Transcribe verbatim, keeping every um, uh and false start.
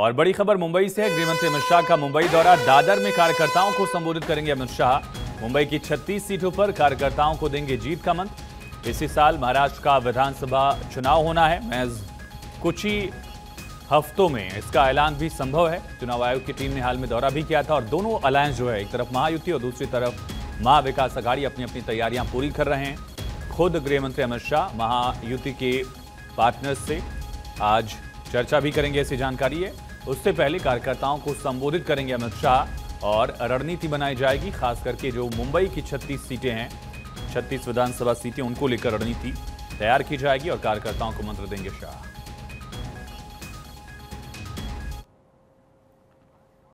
और बड़ी खबर मुंबई से है। गृहमंत्री अमित शाह का मुंबई दौरा, दादर में कार्यकर्ताओं को संबोधित करेंगे अमित शाह। मुंबई की छत्तीस सीटों पर कार्यकर्ताओं को देंगे जीत का मंत्र। इसी साल महाराष्ट्र का विधानसभा चुनाव होना है, महज कुछ ही हफ्तों में इसका ऐलान भी संभव है। चुनाव आयोग की टीम ने हाल में दौरा भी किया था और दोनों अलायंस जो है, एक तरफ महायुति और दूसरी तरफ महाविकास आघाड़ी, अपनी अपनी तैयारियां पूरी कर रहे हैं। खुद गृहमंत्री अमित शाह महायुति के पार्टनर्स से आज चर्चा भी करेंगे, ऐसी जानकारी है। उससे पहले कार्यकर्ताओं को संबोधित करेंगे अमित शाह और रणनीति बनाई जाएगी, खास करके जो मुंबई की छत्तीस सीटें हैं, छत्तीस विधानसभा सीटें, उनको लेकर रणनीति तैयार की जाएगी और कार्यकर्ताओं को मंत्र देंगे शाह।